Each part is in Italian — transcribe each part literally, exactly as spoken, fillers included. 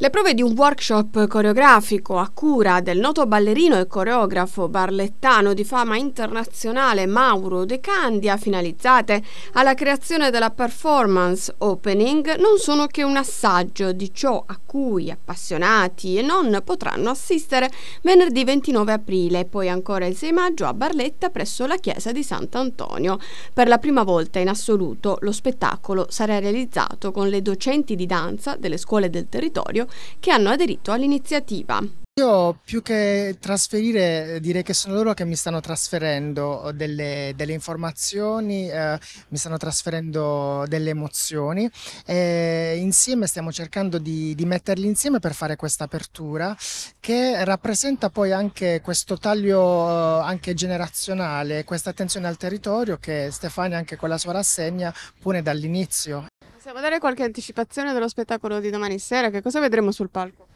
Le prove di un workshop coreografico a cura del noto ballerino e coreografo barlettano di fama internazionale Mauro De Candia, finalizzate alla creazione della performance opening, non sono che un assaggio di ciò a cui appassionati e non potranno assistere venerdì ventinove aprile e poi ancora il sei maggio a Barletta presso la chiesa di Sant'Antonio. Per la prima volta in assoluto lo spettacolo sarà realizzato con le docenti di danza delle scuole del territorio che hanno aderito all'iniziativa. Io più che trasferire direi che sono loro che mi stanno trasferendo delle, delle informazioni, eh, mi stanno trasferendo delle emozioni e insieme stiamo cercando di, di metterli insieme per fare questa apertura che rappresenta poi anche questo taglio anche generazionale, questa attenzione al territorio che Stefania anche con la sua rassegna pone dall'inizio. Possiamo dare qualche anticipazione dello spettacolo di domani sera? Che cosa vedremo sul palco?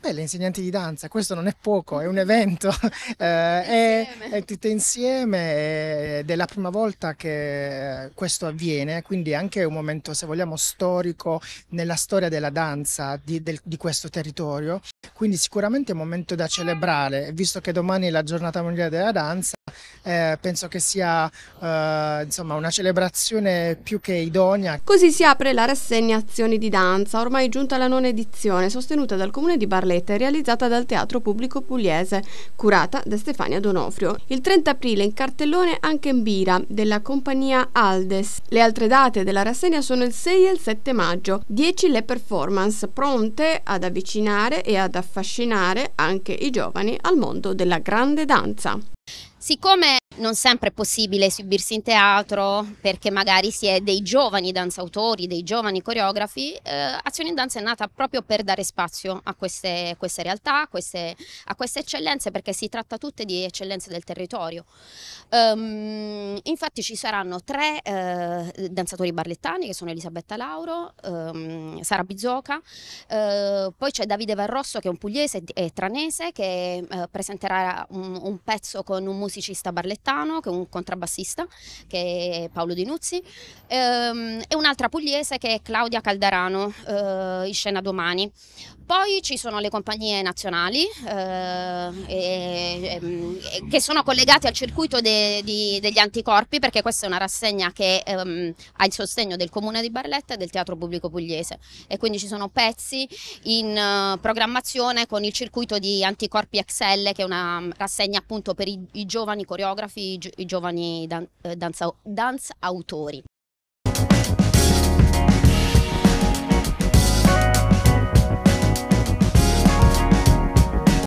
Beh, le insegnanti di danza, questo non è poco, è un evento, eh, è tutte insieme ed è la prima volta che questo avviene, quindi è anche un momento, se vogliamo, storico nella storia della danza di, del, di questo territorio, quindi sicuramente è un momento da celebrare, visto che domani è la giornata mondiale della danza. Eh, penso che sia eh, insomma una celebrazione più che idonea. Così si apre la rassegna Azioni di danza, ormai giunta alla nona edizione, sostenuta dal comune di Barletta e realizzata dal Teatro Pubblico Pugliese, curata da Stefania Donofrio. Il trenta aprile in cartellone anche in Bira della compagnia Aldes. Le altre date della rassegna sono il sei e il sette maggio. dieci le performance pronte ad avvicinare e ad affascinare anche i giovani al mondo della grande danza. Siccome non sempre è possibile esibirsi in teatro perché magari si è dei giovani danzautori, dei giovani coreografi, eh, Azioni in Danza è nata proprio per dare spazio a queste, queste realtà, a queste, a queste eccellenze, perché si tratta tutte di eccellenze del territorio. Um, infatti ci saranno tre eh, danzatori barlettani che sono Elisabetta Lauro, um, Sara Bizzoca, eh, poi c'è Davide Verrosso che è un pugliese e tranese che eh, presenterà un, un pezzo con un musicista musicista barlettano, che è un contrabbassista, che è Paolo Di Nuzzi, ehm, e un'altra pugliese che è Claudia Caldarano, eh, in scena domani. Poi ci sono le compagnie nazionali eh, e, e, che sono collegate al circuito de, de, degli anticorpi, perché questa è una rassegna che ehm, ha il sostegno del comune di Barletta e del Teatro Pubblico Pugliese, e quindi ci sono pezzi in eh, programmazione con il circuito di Anticorpi X L, che è una rassegna appunto per i, i giovani coreografi, i, gi i giovani dan, eh, danza, danzautori.